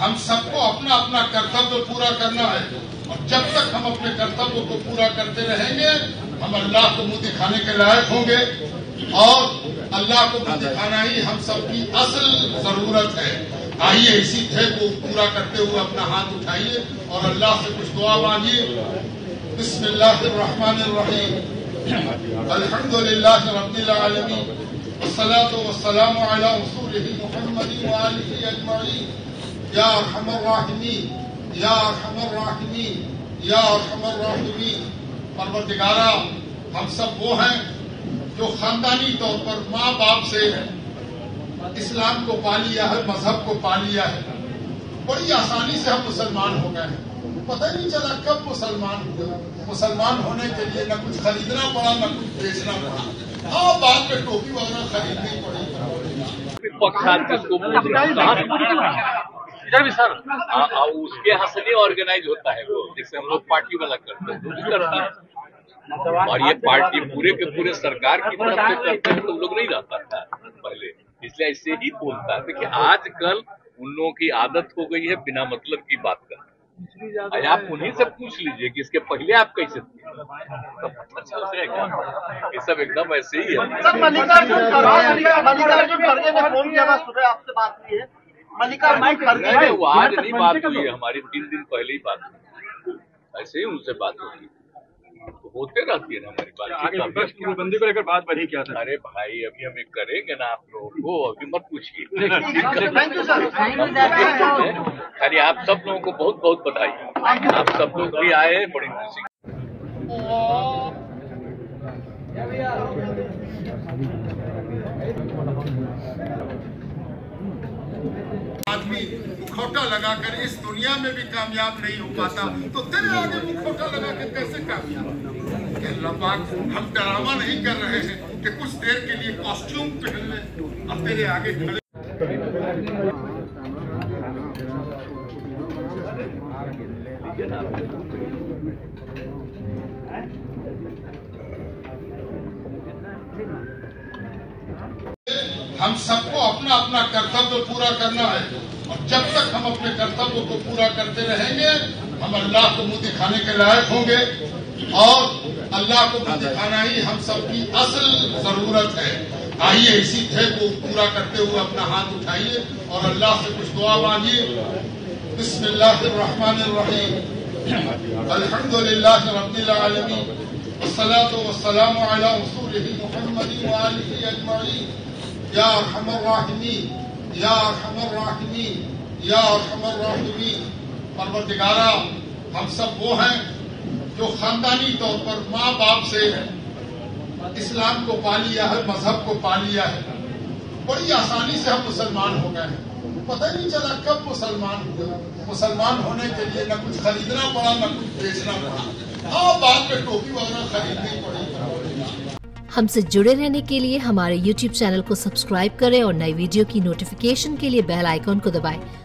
हम सबको अपना अपना कर्तव्य पूरा करना है और जब तक हम अपने कर्तव्यों को पूरा करते रहेंगे हम अल्लाह को मुंह दिखाने के लायक होंगे और अल्लाह को मुंह दिखाना ही हम सबकी असल जरूरत है। आइए इसी ध्येय को पूरा करते हुए अपना हाथ उठाइए और अल्लाह से कुछ दुआ मांगिए। बिस्मिल्लाहिर्रहमानिर्रहीम अल्हम्दुलिल्लाहि रब्बिल आलमीन वस्सलातु वस्सलामु अला रसूलिहि मुहम्मदिन व आलिहि अजमईन या अरहमर राहिमीन या अरहमर राहिमीन या अरहमर राहिमीन। परवरदिगारा हम सब वो हैं जो खानदानी तौर पर माँ बाप से इस्लाम को पा लिया है, मजहब को पा लिया है। बड़ी आसानी से हम मुसलमान हो गए हैं, पता ही नहीं चला कब मुसलमान हुए। मुसलमान होने के लिए न कुछ खरीदना पड़ा न कुछ बेचना पड़ा। हाँ, बाद में टोपी वगैरह खरीदनी पड़ी। इधर भी सर उसके यहाँ से नहीं ऑर्गेनाइज होता है वो, जैसे हम लोग पार्टी वाला करते हैं तो भी करता है और ये पार्टी पूरे के पूरे सरकार की तरफ से करते हैं तो उन लोग नहीं जाता था पहले, इसलिए ऐसे ही बोलता था कि आजकल उन लोगों की आदत हो गई है बिना मतलब की बात करना। आप उन्हीं से पूछ लीजिए कि इसके पहले आप कैसे थे, ये सब एकदम ऐसे ही है। आपसे बात हुई है वो आज नहीं बात हुई है, हमारी 3 दिन पहले ही बात हुई, ऐसे ही उनसे बात होगी तो होते रहती है ना हमारी बात। पूर्णबंदी को लेकर बात बनी क्या था? अरे भाई अभी हम एक करेंगे ना आप लोगों को, अभी मत पूछिए। अरे आप सब लोगों को बहुत बहुत बधाई, आप सब लोग भी आए, बड़ी खुशी। आदमी मुखौटा लगाकर इस दुनिया में भी कामयाब नहीं हो पाता तो तेरे आगे मुखौटा लगाकर कैसे कामयाब? हम ड्रामा नहीं कर रहे हैं कि कुछ देर के लिए कॉस्ट्यूम पहन लें अब तेरे आगे खड़े। हम सबको अपना अपना कर्तव्य पूरा करना है और जब तक हम अपने कर्तव्यों को पूरा करते रहेंगे हम अल्लाह को मुंह दिखाने के लायक होंगे और अल्लाह को मुंह दिखाना ही हम सबकी असल जरूरत है। आइए इसी ध्येय को पूरा करते हुए अपना हाथ उठाइए और अल्लाह से कुछ दुआ मांगिए। बिस्मिल्लाहिर्रहमानिर्रहीम अल्हम्दुलिल्लाहि रब्बिल आलमीन वस्सलातु वस्सलामु अला रसूलिहि मुहम्मदिन व आलिहि अजमईन या अरहमर राहिमीन या अरहमर राहिमीन या अरहमर राहिमीन। परवरदिगारा हम सब वो हैं जो खानदानी तौर पर माँ बाप से इस्लाम को पा लिया है, मजहब को पा लिया है। बड़ी आसानी से हम मुसलमान हो गए हैं, पता ही नहीं चला कब मुसलमान हुए। मुसलमान होने के लिए न कुछ खरीदना पड़ा न कुछ बेचना पड़ा। हाँ, बाद में टोपी वगैरह खरीदनी पड़ी। हमसे जुड़े रहने के लिए हमारे YouTube चैनल को सब्सक्राइब करें और नई वीडियो की नोटिफिकेशन के लिए बेल आइकॉन को दबाएं।